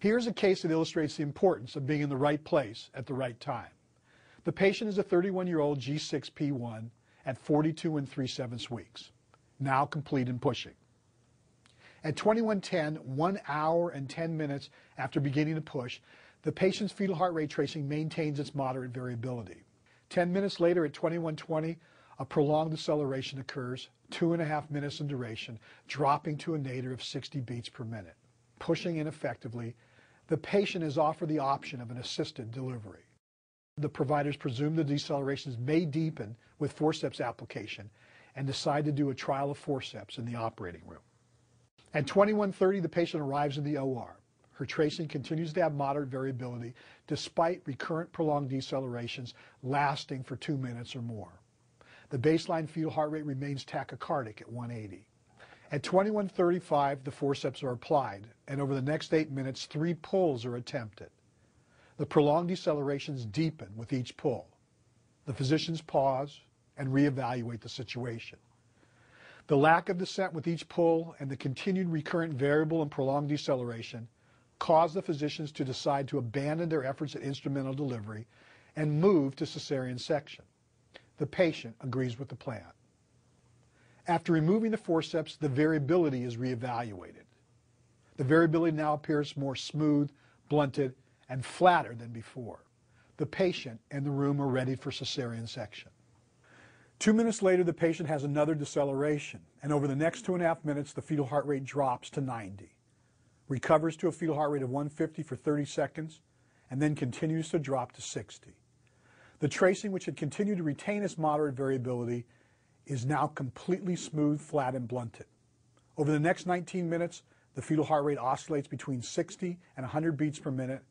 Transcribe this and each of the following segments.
Here's a case that illustrates the importance of being in the right place at the right time. The patient is a 31-year-old G6P1 at 42 3/7 weeks, now complete and pushing. At 21:10, 1 hour and 10 minutes after beginning to push, the patient's fetal heart rate tracing maintains its moderate variability. 10 minutes later at 21:20, a prolonged deceleration occurs, 2.5 minutes in duration, dropping to a nadir of 60 beats per minute. Pushing ineffectively, the patient is offered the option of an assisted delivery. The providers presume the decelerations may deepen with forceps application and decide to do a trial of forceps in the operating room. At 21:30, the patient arrives in the OR. Her tracing continues to have moderate variability despite recurrent prolonged decelerations lasting for 2 minutes or more. The baseline fetal heart rate remains tachycardic at 180. At 21:35, the forceps are applied, and over the next 8 minutes, 3 pulls are attempted. The prolonged decelerations deepen with each pull. The physicians pause and reevaluate the situation. The lack of descent with each pull and the continued recurrent variable and prolonged deceleration cause the physicians to decide to abandon their efforts at instrumental delivery and move to cesarean section. The patient agrees with the plan. After removing the forceps, the variability is reevaluated. The variability now appears more smooth, blunted, and flatter than before. The patient and the room are ready for cesarean section. 2 minutes later, the patient has another deceleration, and over the next 2.5 minutes, the fetal heart rate drops to 90, recovers to a fetal heart rate of 150 for 30 seconds, and then continues to drop to 60. The tracing, which had continued to retain its moderate variability, is now completely smooth, flat, and blunted. Over the next 19 minutes, the fetal heart rate oscillates between 60 and 100 beats per minute,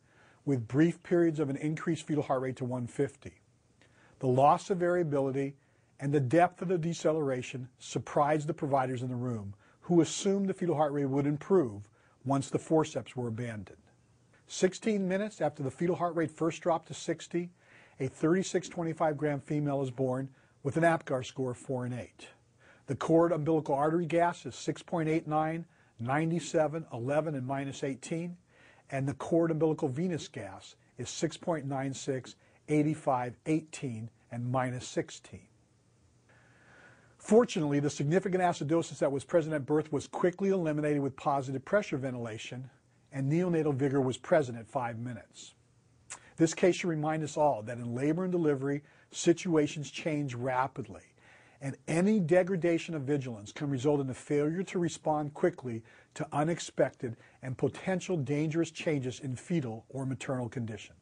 with brief periods of an increased fetal heart rate to 150. The loss of variability and the depth of the deceleration surprised the providers in the room, who assumed the fetal heart rate would improve once the forceps were abandoned. 16 minutes after the fetal heart rate first dropped to 60, a 3625-gram female is born with an APGAR score of 4 and 8. The cord umbilical artery gas is 6.89, 97, 11, and -18, and the cord umbilical venous gas is 6.96, 85, 18, and -16. Fortunately, the significant acidosis that was present at birth was quickly eliminated with positive pressure ventilation, and neonatal vigor was present at 5 minutes. This case should remind us all that in labor and delivery, situations change rapidly, and any degradation of vigilance can result in a failure to respond quickly to unexpected and potential dangerous changes in fetal or maternal condition.